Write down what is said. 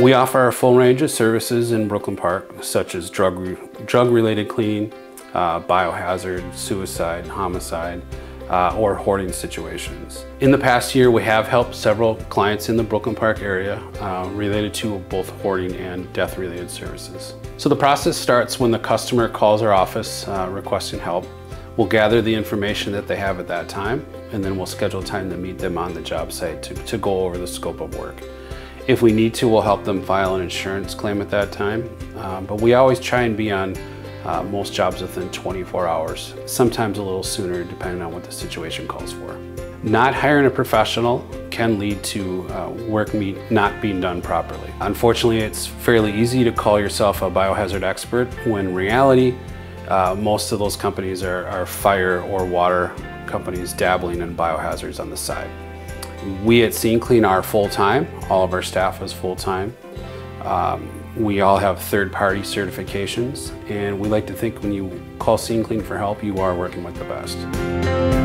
We offer a full range of services in Brooklyn Park, such as drug-related cleaning, biohazard, suicide, homicide, or hoarding situations. In the past year, we have helped several clients in the Brooklyn Park area related to both hoarding and death-related services. So the process starts when the customer calls our office requesting help. We'll gather the information that they have at that time, and then we'll schedule time to meet them on the job site to go over the scope of work. If we need to, we'll help them file an insurance claim at that time, but we always try and be on most jobs within 24 hours, sometimes a little sooner depending on what the situation calls for. Not hiring a professional can lead to work not being done properly. Unfortunately, it's fairly easy to call yourself a biohazard expert when in reality, most of those companies are fire or water companies dabbling in biohazards on the side. We at Scene Clean are full-time. All of our staff is full-time. We all have third-party certifications, and we like to think when you call Scene Clean for help, you are working with the best.